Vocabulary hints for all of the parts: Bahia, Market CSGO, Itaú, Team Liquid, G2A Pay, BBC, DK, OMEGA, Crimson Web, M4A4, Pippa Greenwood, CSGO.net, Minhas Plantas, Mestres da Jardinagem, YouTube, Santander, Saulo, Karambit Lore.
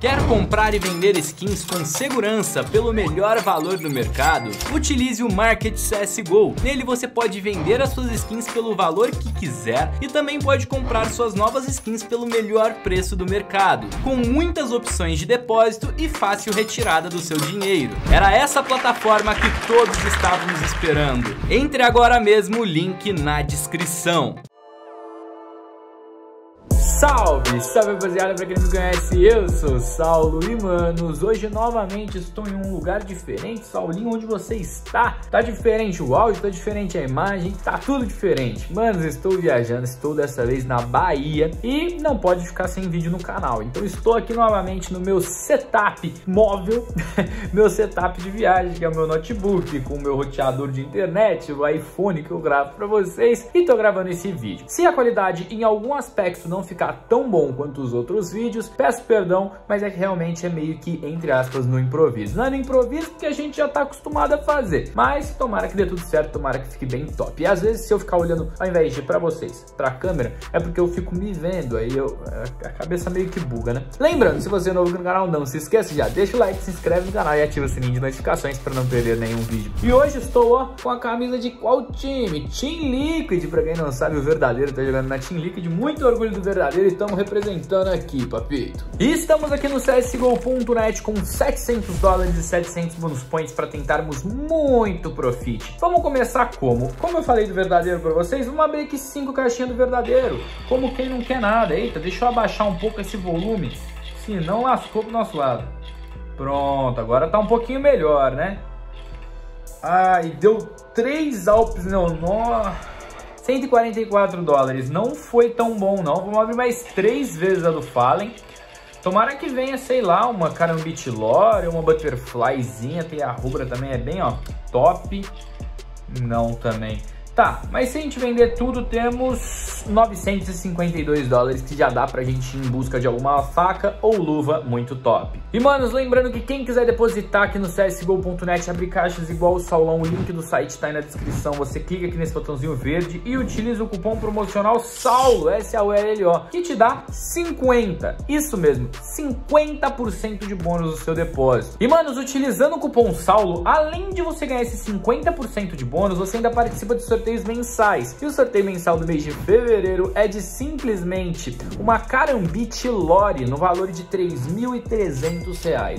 Quer comprar e vender skins com segurança pelo melhor valor do mercado? Utilize o Market CSGO. Nele você pode vender as suas skins pelo valor que quiser e também pode comprar suas novas skins pelo melhor preço do mercado, com muitas opções de depósito e fácil retirada do seu dinheiro. Era essa plataforma que todos estávamos esperando. Entre agora mesmo, o link na descrição. Salve, salve rapaziada, pra quem não me conhece, eu sou o Saulo e manos, hoje novamente estou em um lugar diferente. Saulinho, onde você está? Tá diferente o áudio, tá diferente a imagem, tá tudo diferente. Manos, estou viajando, estou dessa vez na Bahia e não pode ficar sem vídeo no canal. Então estou aqui novamente no meu setup móvel, meu setup de viagem, que é o meu notebook, com o meu roteador de internet, o iPhone que eu gravo pra vocês, e tô gravando esse vídeo. Se a qualidade em algum aspecto não ficar tão bom quanto os outros vídeos, peço perdão, mas é que realmente é meio que, entre aspas, no improviso. Não é no improviso porque a gente já tá acostumado a fazer, mas tomara que dê tudo certo, tomara que fique bem top. E às vezes, se eu ficar olhando, ao invés de pra vocês, pra câmera, é porque eu fico me vendo, aí a cabeça meio que buga, né? Lembrando, se você é novo no canal, não se esqueça, já deixa o like, se inscreve no canal e ativa o sininho de notificações pra não perder nenhum vídeo. E hoje estou, ó, com a camisa de qual time? Team Liquid, pra quem não sabe, o verdadeiro tá jogando na Team Liquid, muito orgulho do verdadeiro. E estamos representando aqui, papito. E estamos aqui no CSGO.net com $700 e 700 bonus points para tentarmos muito profit. Vamos começar como? Como eu falei do verdadeiro para vocês, vamos abrir aqui 5 caixinhas do verdadeiro. Como quem não quer nada. Eita, deixa eu abaixar um pouco esse volume, senão lascou pro nosso lado. Pronto, agora tá um pouquinho melhor, né? Ai, deu 3 alpes, não, nossa. $144, não foi tão bom não, vamos abrir mais 3 vezes a do Fallen, tomara que venha, sei lá, uma Karambit Lore, uma Butterflyzinha, tem a Rubra também, é bem, ó, top, não também, tá, mas se a gente vender tudo, temos $952, que já dá pra gente ir em busca de alguma faca ou luva muito top. E, manos, lembrando que quem quiser depositar aqui no csgo.net, abrir caixas igual o Saulão, o link do site tá aí na descrição, você clica aqui nesse botãozinho verde e utiliza o cupom promocional SAULO, S-A-U-L-L-O, que te dá 50, isso mesmo, 50% de bônus no seu depósito. E, manos, utilizando o cupom SAULO, além de você ganhar esse 50% de bônus, você ainda participa de sorteio mensais. E o sorteio mensal do mês de fevereiro é de simplesmente uma Karambit Lore no valor de R$3.300.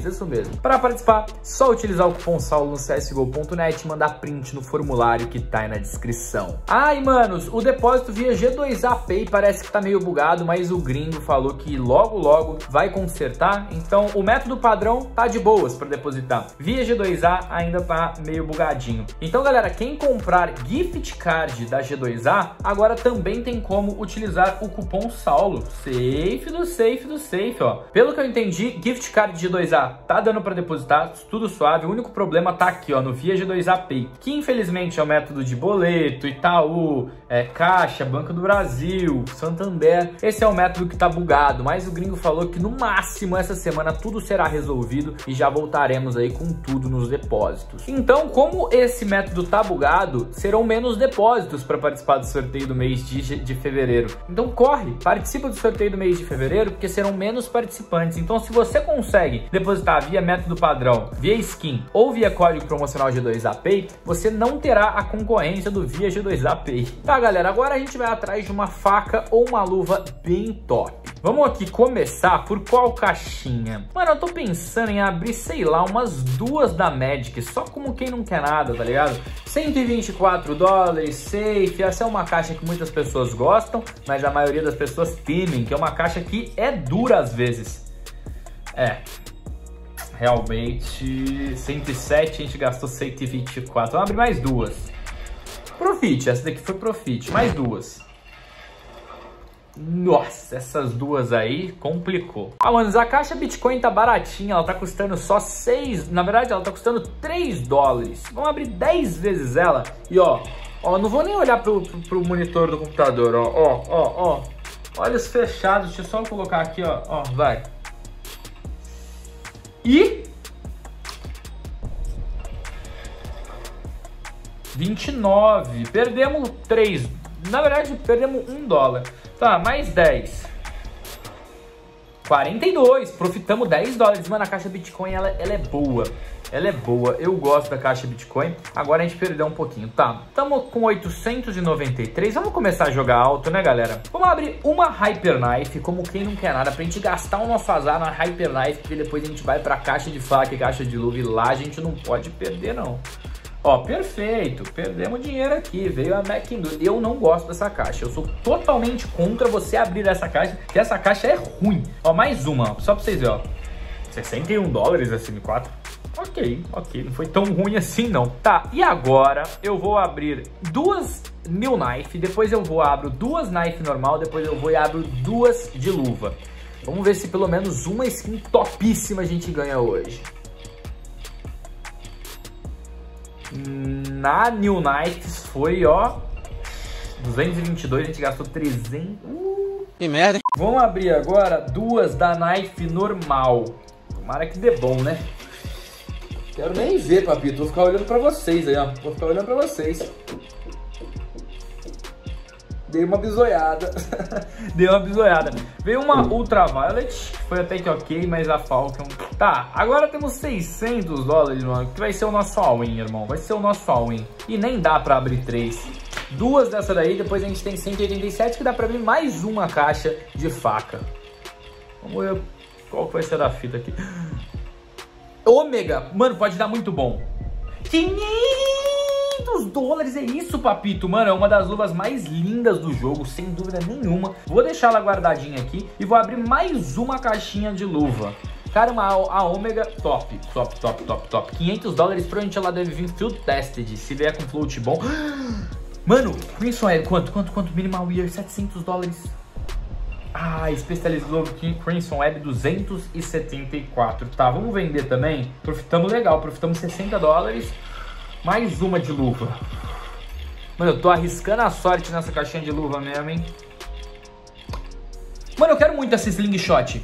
Isso mesmo. Para participar, só utilizar o cupom Saulo no csgo.net e mandar print no formulário que tá aí na descrição. Ai, manos, o depósito via G2A Pay parece que tá meio bugado, mas o gringo falou que logo logo vai consertar. Então o método padrão tá de boas para depositar. Via G2A ainda tá meio bugadinho. Então, galera, quem comprar gift card da G2A, agora também tem como utilizar o cupom Saulo. Safe, ó. Pelo que eu entendi, gift card de G2A tá dando pra depositar, tudo suave. O único problema tá aqui, ó, no Via G2A Pay, que infelizmente é o método de boleto, Itaú, Caixa, Banco do Brasil, Santander. Esse é o método que tá bugado, mas o gringo falou que no máximo essa semana tudo será resolvido e já voltaremos aí com tudo nos depósitos. Então, como esse método tá bugado, serão menos depósitos para participar do sorteio do mês de fevereiro. Então corre, participa do sorteio do mês de fevereiro, porque serão menos participantes. Então, se você consegue depositar via método padrão, via skin ou via código promocional G2A Pay, você não terá a concorrência do via G2A Pay. Tá, galera, agora a gente vai atrás de uma faca ou uma luva bem top. Vamos aqui começar por qual caixinha? Mano, eu tô pensando em abrir, sei lá, umas 2 da Magic, só como quem não quer nada, tá ligado? $124, safe, essa é uma caixa que muitas pessoas gostam, mas a maioria das pessoas temem, que é uma caixa que é dura às vezes. É, realmente, 107, a gente gastou 124, vamos abrir mais 2. Profit, essa daqui foi profit, mais 2. Nossa, essas 2 aí complicou. Ah, mano, a caixa Bitcoin tá baratinha, ela tá custando só 6, na verdade ela tá custando $3. Vamos abrir 10 vezes ela e ó, não vou nem olhar pro monitor do computador, ó. Olhos fechados, deixa eu só colocar aqui, ó, vai. E... 29, perdemos 3, na verdade perdemos $1. Tá, mais 10. 42, profitamos 10 dólares. Mano, a caixa Bitcoin, ela é boa. Ela é boa, eu gosto da caixa Bitcoin. Agora a gente perdeu um pouquinho, tá? Tamo com 893, vamos começar a jogar alto, né, galera? Vamos abrir uma Hyperknife, como quem não quer nada, pra gente gastar o nosso azar na Hyperknife, porque depois a gente vai pra caixa de faca e caixa de luva, e lá a gente não pode perder, não. Ó, perfeito, perdemos dinheiro aqui, veio a McIndoo. Eu não gosto dessa caixa, eu sou totalmente contra você abrir essa caixa, porque essa caixa é ruim. Ó, mais uma, só pra vocês verem, ó, 61 dólares a SM4. Ok, ok, não foi tão ruim assim não. Tá, e agora eu vou abrir duas mil knife, depois eu vou abro duas knife normal, depois eu vou e abro duas de luva. Vamos ver se pelo menos uma skin topíssima a gente ganha hoje. Na New Nights foi, ó, 222, a gente gastou 300. Que merda, hein? Vamos abrir agora duas da knife normal. Tomara que dê bom, né? Quero nem ver, papito. Vou ficar olhando pra vocês aí, ó. Vou ficar olhando pra vocês. Dei uma bizoiada. Dei uma bizoiada. Veio uma Ultraviolet, foi até que ok, mas a Falcon... Tá, agora temos 600 dólares, mano, que vai ser o nosso all-in, irmão. Vai ser o nosso all-in. E nem dá pra abrir 3. Duas dessa daí, depois a gente tem 187, que dá pra abrir mais uma caixa de faca. Vamos ver qual que vai ser da fita aqui. Ômega, mano, pode dar muito bom. 500 dólares, é isso, papito, mano, é uma das luvas mais lindas do jogo, sem dúvida nenhuma. Vou deixar ela guardadinha aqui e vou abrir mais uma caixinha de luva. Cara, a Omega, top, top, top, top, top. 500 dólares, provavelmente ela deve vir field tested, se vier com float bom. Mano, Crimson Web, quanto? Minimal Wear, 700 dólares. Ah, Specialist Glove Crimson Web, 274. Tá, vamos vender também. Profitamos legal, profitamos 60 dólares. Mais uma de luva. Mano, eu tô arriscando a sorte nessa caixinha de luva mesmo, hein? Mano, eu quero muito essa slingshot.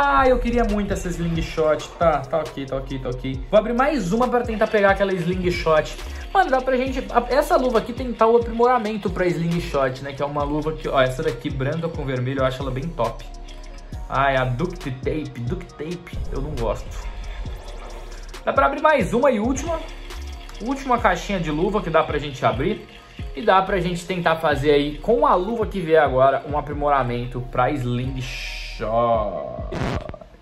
Ah, eu queria muito essa slingshot. Tá, tá ok, tá ok, tá ok. Vou abrir mais uma pra tentar pegar aquela slingshot. Mano, dá pra gente... Essa luva aqui tem tal aprimoramento pra slingshot, né? Que é uma luva que... Ó, essa daqui branca com vermelho, eu acho ela bem top. Ai, a Duct Tape. Duct Tape, eu não gosto. Dá pra abrir mais uma e última. Última caixinha de luva que dá pra gente abrir. E dá pra gente tentar fazer aí, com a luva que vier agora, um aprimoramento pra slingshot.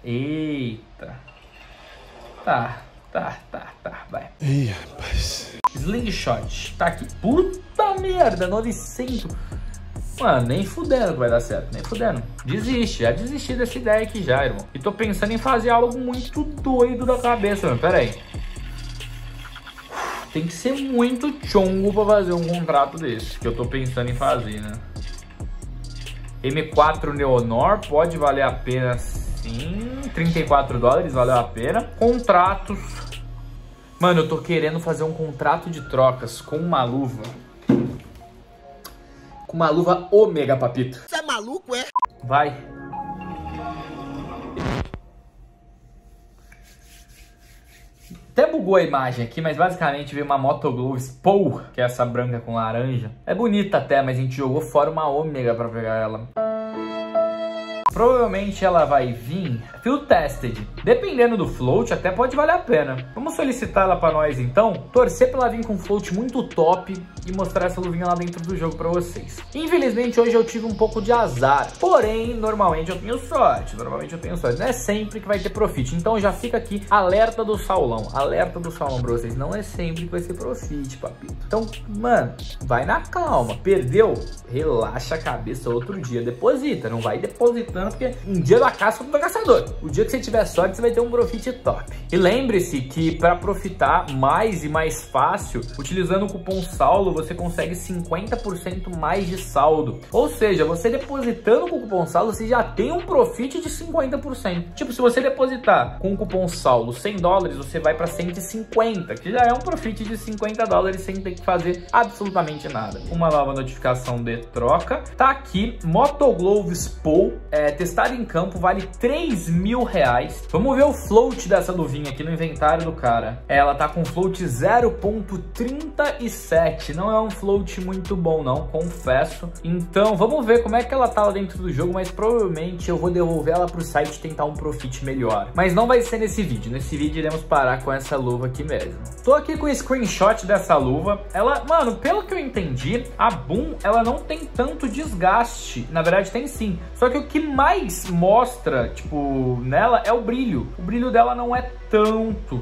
Eita. Tá, tá, tá, tá, vai. Ih, rapaz. Slingshot, tá aqui. Puta merda, 900. Mano, nem fudendo que vai dar certo, nem fudendo. Desiste, já desisti dessa ideia aqui já, irmão. E tô pensando em fazer algo muito doido da cabeça, mano, pera aí. Tem que ser muito chongo pra fazer um contrato desse, que eu tô pensando em fazer, né? M4 Neonor pode valer a pena sim, 34 dólares valeu a pena. Contratos. Mano, eu tô querendo fazer um contrato de trocas com uma luva. Com uma luva Ômega, papito. Você é maluco, é? Vai. Até bugou a imagem aqui, mas basicamente veio uma Moto Glove Spore, que é essa branca com laranja. É bonita até, mas a gente jogou fora uma Ômega pra pegar ela. Provavelmente ela vai vir field tested. Dependendo do float, até pode valer a pena. Vamos solicitar ela pra nós, então. Torcer pra ela vir com float muito top e mostrar essa luvinha lá dentro do jogo pra vocês. Infelizmente, hoje eu tive um pouco de azar. Porém, normalmente eu tenho sorte. Normalmente eu tenho sorte. Não é sempre que vai ter profit. Então já fica aqui, alerta do saulão. Alerta do saulão pra vocês. Não é sempre que vai ser profit, papito. Então, mano, vai na calma. Perdeu? Relaxa a cabeça, outro dia deposita. Não vai depositando, porque um dia da caça do caçador. O dia que você tiver sorte, você vai ter um profit top. E lembre-se que para profitar mais e mais fácil, utilizando o cupom SAULO, você consegue 50% mais de saldo. Ou seja, você depositando com o cupom SAULO, você já tem um profit de 50%. Tipo, se você depositar com o cupom SAULO 100 dólares, você vai para 150, que já é um profit de 50 dólares sem ter que fazer absolutamente nada. Uma nova notificação de troca. Tá aqui, Moto Glove Spore, testado em campo, vale 3 mil reais. Vamos ver o float dessa luvinha aqui no inventário do cara. Ela tá com float 0.37, não é um float muito bom não, confesso. Então vamos ver como é que ela tá lá dentro do jogo, mas provavelmente eu vou devolver ela pro site e tentar um profit melhor. Mas não vai ser nesse vídeo iremos parar com essa luva aqui mesmo. Tô aqui com o screenshot dessa luva. Ela, mano, pelo que eu entendi, a Boom, ela não tem tanto desgaste. Na verdade tem sim, só que o que mais mostra, tipo, nela é o brilho. O brilho dela não é tanto.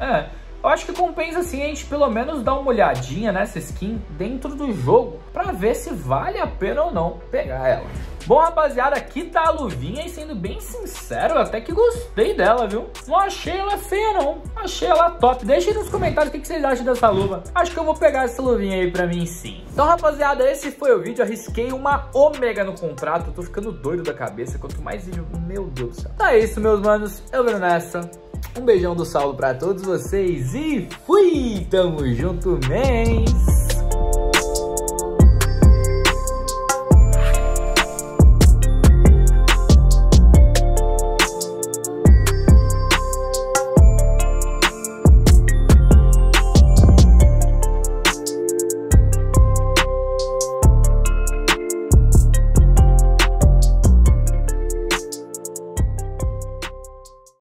É, eu acho que compensa assim a gente pelo menos dar uma olhadinha nessa skin dentro do jogo pra ver se vale a pena ou não pegar ela. Bom, rapaziada, aqui tá a luvinha e sendo bem sincero, eu até que gostei dela, viu? Não achei ela feia, não. Achei ela top. Deixa aí nos comentários o que vocês acham dessa luva. Acho que eu vou pegar essa luvinha aí pra mim sim. Então, rapaziada, esse foi o vídeo. Arrisquei uma Omega no contrato. Eu tô ficando doido da cabeça. Quanto mais vídeo, meu Deus do céu. Então é isso, meus manos. Eu vou nessa. Um beijão do Saulo pra todos vocês e fui! Tamo junto, mens!